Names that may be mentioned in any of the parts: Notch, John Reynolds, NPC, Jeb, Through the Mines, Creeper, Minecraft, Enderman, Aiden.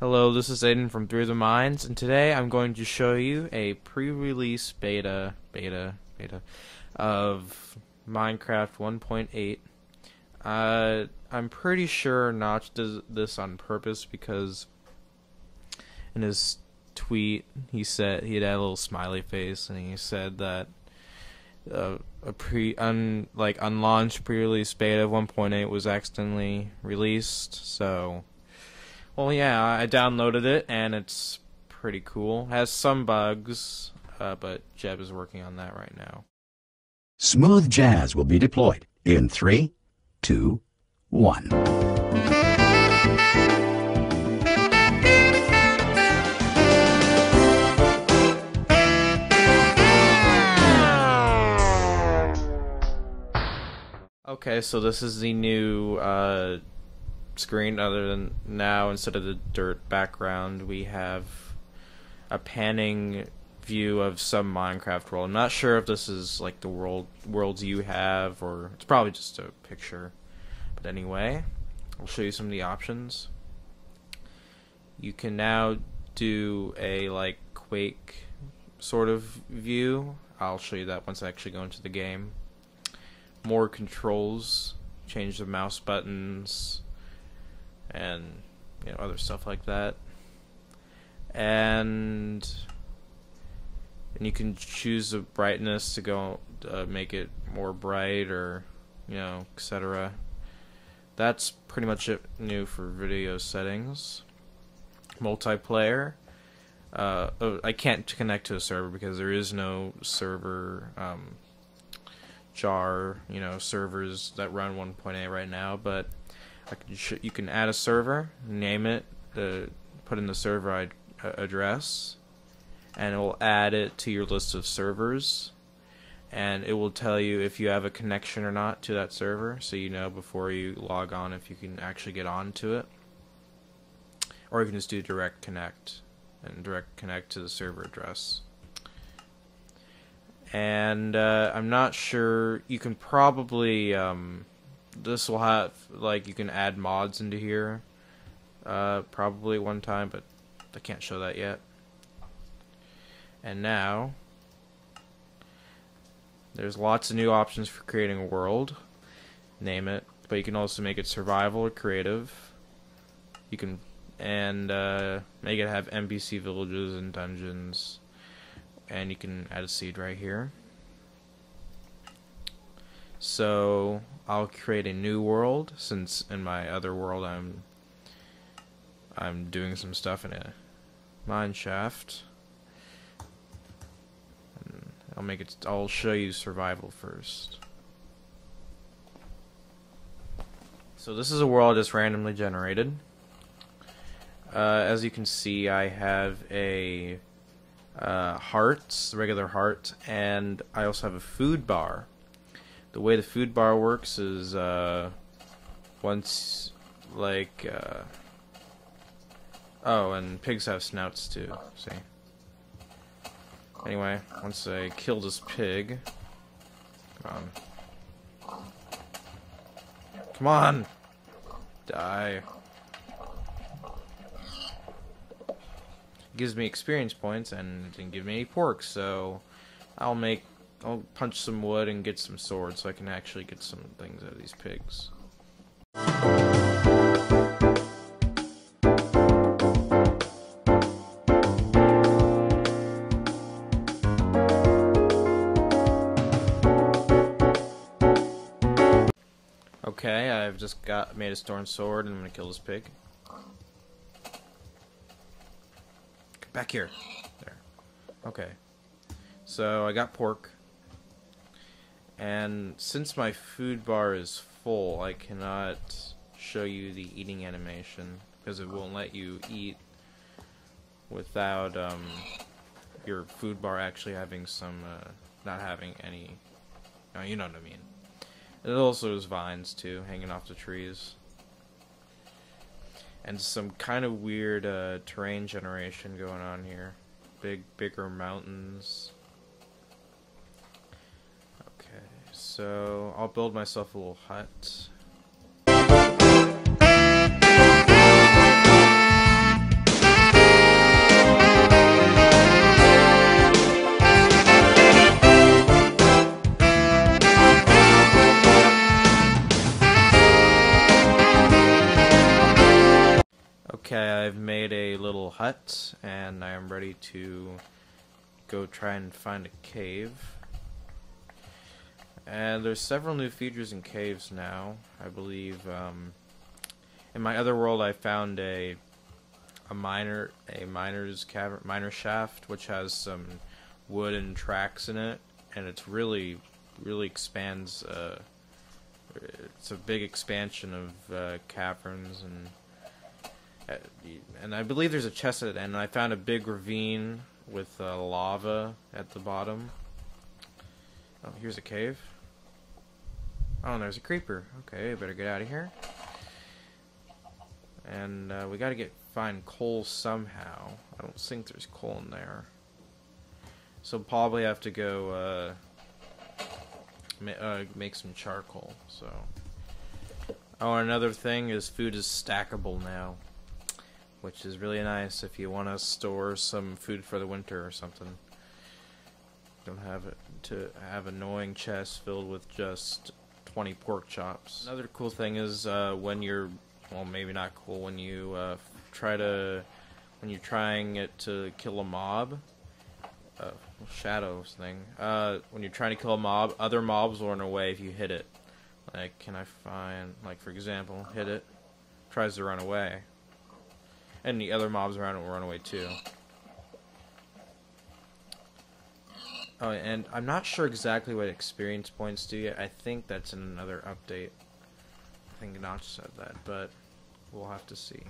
Hello, this is Aiden from Through the Mines, and today I'm going to show you a pre-release beta of Minecraft 1.8. I'm pretty sure Notch does this on purpose because in his tweet he said he had a little smiley face and he said that a unlaunched pre-release beta of 1.8 was accidentally released. So, well, yeah, I downloaded it and it's pretty cool. It has some bugs, but Jeb is working on that right now. Smooth jazz will be deployed in 3, 2, 1. Okay, so this is the new screen. Other than now, instead of the dirt background, we have a panning view of some Minecraft world. I'm not sure if this is like the worlds you have, or it's probably just a picture. But anyway, I'll show you some of the options. You can now do a like Quake sort of view. I'll show you that once I actually go into the game. More controls, change the mouse buttons, and you know, other stuff like that. And you can choose the brightness to go make it more bright, or you know, etc. That's pretty much it new for video settings. Multiplayer. I can't connect to a server because there is no server jar, you know, servers that run 1.8 right now, but you can add a server, name it, put in the server address, and it will add it to your list of servers. And it will tell you if you have a connection or not to that server, so you know before you log on if you can actually get on to it. Or you can just do direct connect, and direct connect to the server address. And I'm not sure, you can probably, this will have, like, you can add mods into here, probably one time, but I can't show that yet. And now, there's lots of new options for creating a world, name it, but you can also make it survival or creative. You can make it have NPC villages and dungeons, and you can add a seed right here. So I'll create a new world, since in my other world I'm doing some stuff in a mine shaft. I'll show you survival first. So this is a world I just randomly generated. As you can see, I have a hearts, regular heart, and I also have a food bar. The way the food bar works is oh, and pigs have snouts too. See. Anyway, once I kill this pig, come on, die. It gives me experience points, and it didn't give me any pork, so I'll punch some wood and get some swords so I can actually get some things out of these pigs. Okay, I've just made a stone sword, and I'm gonna kill this pig. Come back here. There. Okay. So I got pork, and since my food bar is full, I cannot show you the eating animation because it won't let you eat without your food bar actually having some, not having any. No, you know what I mean. And it also is vines, too, hanging off the trees. And some kind of weird terrain generation going on here. Bigger mountains. Okay, so I'll build myself a little hut. I've made a little hut, and I am ready to go try and find a cave. And there's several new features in caves now. I believe in my other world I found a miner's shaft, which has some wooden tracks in it, and it's really expands. It's a big expansion of caverns and. And I believe there's a chest at it, and I found a big ravine with lava at the bottom. Oh, here's a cave. Oh, and there's a creeper. Okay, better get out of here. And we gotta find coal somehow. I don't think there's coal in there. So probably have to go make some charcoal. So. Oh, another thing is food is stackable now. Which is really nice if you want to store some food for the winter or something. Don't have it to have annoying chests filled with just 20 pork chops. Another cool thing is when you're, well, maybe not cool, when you when you're trying to kill a mob, shadows thing. When you're trying to kill a mob, other mobs will run away if you hit it. Like, for example, hit it, tries to run away. And the other mobs around it will run away too. Oh, and I'm not sure exactly what experience points do yet. I think that's in another update. I think Notch said that, but we'll have to see.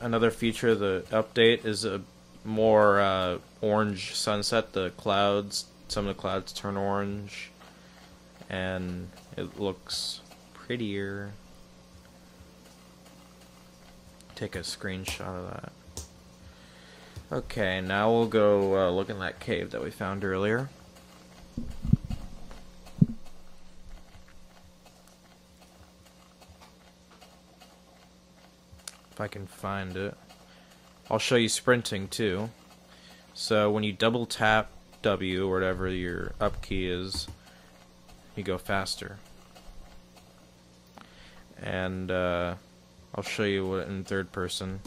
Another feature of the update is a more orange sunset. The clouds, some of the clouds turn orange, and it looks prettier. Take a screenshot of that. Okay, now we'll go look in that cave that we found earlier. If I can find it. I'll show you sprinting too. So when you double tap W or whatever your up key is, you go faster. And I'll show you what in third person.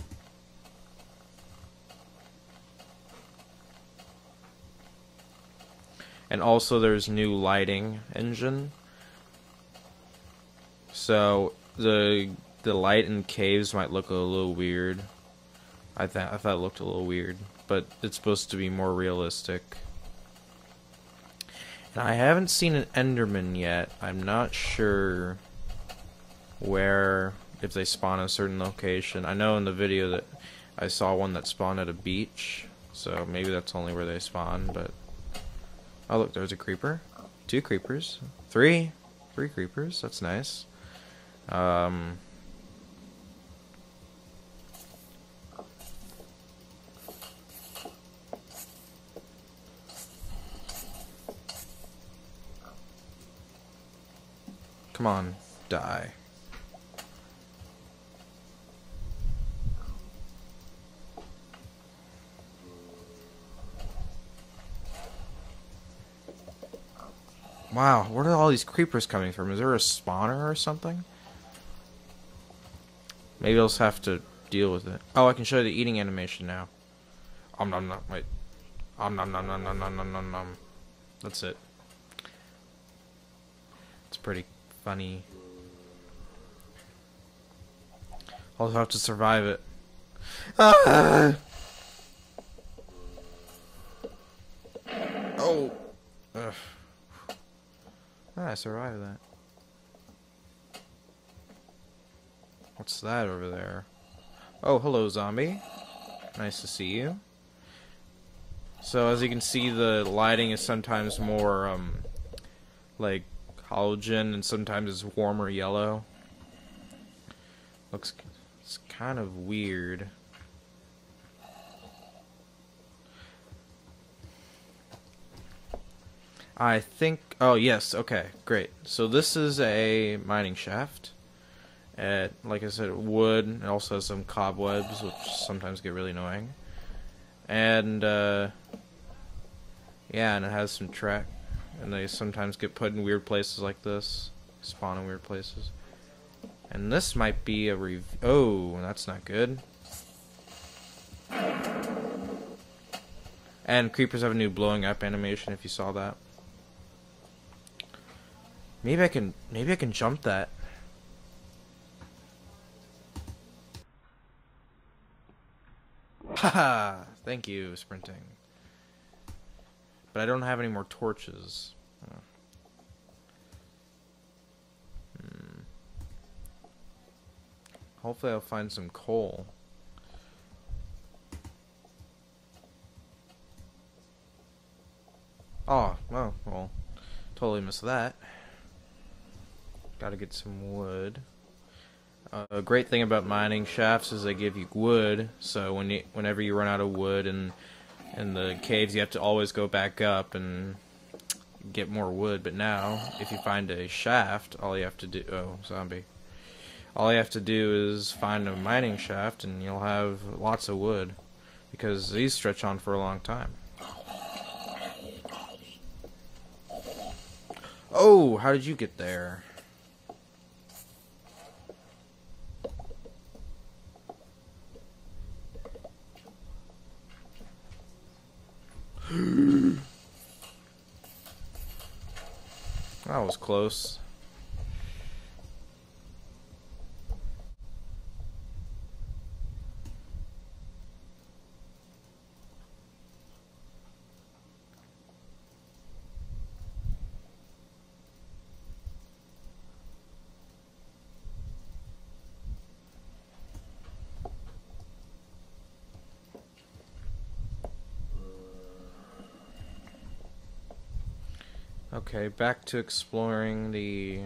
And also there's new lighting engine. So the light in caves might look a little weird. I thought it looked a little weird, but it's supposed to be more realistic. I haven't seen an Enderman yet. I'm not sure where, if they spawn at a certain location. I know in the video that I saw one that spawned at a beach, so maybe that's only where they spawn, but... Oh look, there's a creeper. 2 creepers. 3! 3 creepers, that's nice. Come on, die. Wow, where are all these creepers coming from? Is there a spawner or something? Maybe I'll just have to deal with it. Oh, I can show you the eating animation now. Om nom nom, wait. Om nom nom nom nom nom nom nom nom. That's it. It's pretty funny. I'll have to survive it. Ah! Oh! Ugh. Ah, I survived that. What's that over there? Oh, hello, zombie. Nice to see you. So as you can see, the lighting is sometimes more like halogen, and sometimes it's warmer yellow. Looks, it's kind of weird. I think, oh yes, okay, great. So this is a mining shaft. At, like I said, wood, and also some cobwebs, which sometimes get really annoying. And yeah, and it has some track, and they sometimes get put in weird places like this, spawn in weird places. And this might be a oh, that's not good. And creepers have a new blowing up animation, if you saw that. Maybe I can jump that. Haha! Thank you, sprinting. But I don't have any more torches. Oh. Hmm. Hopefully I'll find some coal. Oh, well, totally missed that. Gotta get some wood. A great thing about mining shafts is they give you wood, so whenever you run out of wood in the caves, you have to always go back up and get more wood. But now, if you find a shaft, all you have to do... oh, zombie. All you have to do is find a mining shaft, and you'll have lots of wood, because these stretch on for a long time. Oh, how did you get there? That was close. Okay, back to exploring the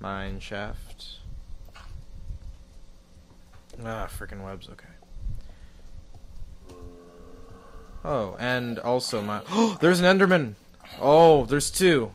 mine shaft. Ah, frickin' webs, okay. Oh, and also my- oh, there's an Enderman! Oh, there's two!